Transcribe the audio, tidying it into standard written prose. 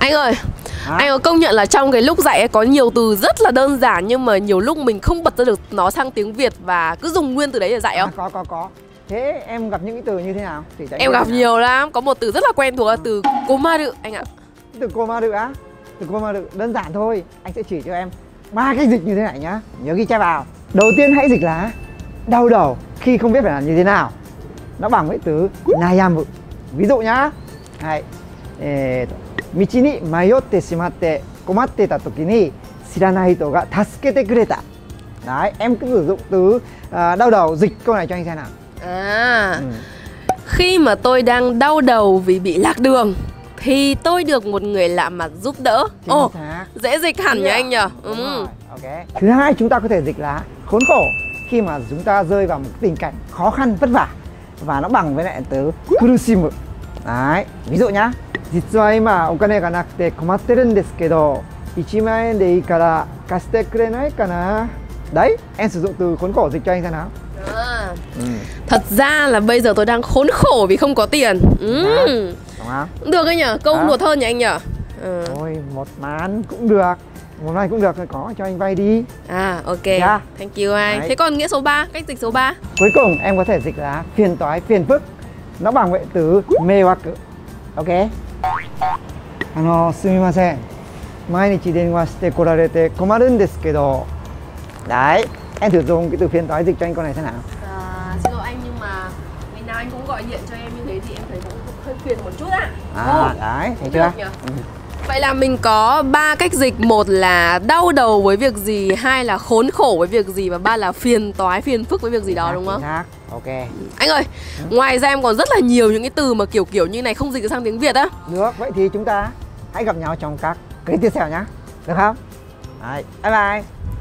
Anh ơi, anh có công nhận là trong cái lúc dạy có nhiều từ rất là đơn giản nhưng mà nhiều lúc mình không bật ra được nó sang tiếng Việt và cứ dùng nguyên từ đấy để dạy không? Có. Thế em gặp những cái từ như thế nào? Thì em gặp nhiều lắm, có một từ rất là quen thuộc là từ komaru anh ạ. Từ komaru á? Từ komaru đơn giản thôi, anh sẽ chỉ cho em 3 cái dịch như thế này nhá. Nhớ ghi chép vào. Đầu tiên hãy dịch là đau đầu khi không biết phải làm như thế nào. Nó bằng với từ nayam. Ví dụ nhá. Đấy. Michi ni mayotte shimatte komatte ta toki ni shiranai hito ga tasukete kureta. Đấy, em cứ sử dụng từ đau đầu dịch câu này cho anh xem nào. Khi mà tôi đang đau đầu vì bị lạc đường thì tôi được một người lạ mặt giúp đỡ. Ồ, dễ dịch hẳn nhỉ anh nhỉ? Okay. Thứ hai chúng ta có thể dịch là khốn khổ khi mà chúng ta rơi vào một tình cảnh khó khăn vất vả và nó bằng với lại từ kurushimu. Đấy, ví dụ nhá. Jitsu wa ima okane ga nakute komatteru n desu kedo 1.000 yen de ii kara kashite kurenai kana. Đấy, em sử dụng từ khốn khổ dịch cho anh xem nào. Thật ra là bây giờ tôi đang khốn khổ vì không có tiền. Được anh nhở, câu đùa hơn nhỉ anh nhở. Thôi, một mán cũng được, một mán cũng được, có cho anh vay đi. Ok, thank you anh. Thế còn nghĩa số 3, cách dịch số 3? Cuối cùng em có thể dịch là phiền toái, phiền phức. Nó bằng với từ mê waku. Ok. Sumimasen. Mainichi denwa shite korarete komaru n desu kedo. Đấy, em thử dùng cái từ phiền toái dịch cho anh con này thế nào. Xin lỗi anh nhưng mà ngày nào anh cũng gọi điện cho em như thế thì em thấy cũng hơi phiền một chút ạ. Đấy, thấy chưa? Vậy là mình có 3 cách dịch. Một là đau đầu với việc gì, hai là khốn khổ với việc gì, và ba là phiền toái, phiền phức với việc gì đó, đúng không? Ok. Anh ơi, ngoài ra em còn rất là nhiều những cái từ mà kiểu như này không dịch được sang tiếng Việt á. Được, vậy thì chúng ta hãy gặp nhau trong các clip tiếp theo nhá. Được không? Đấy, bye bye.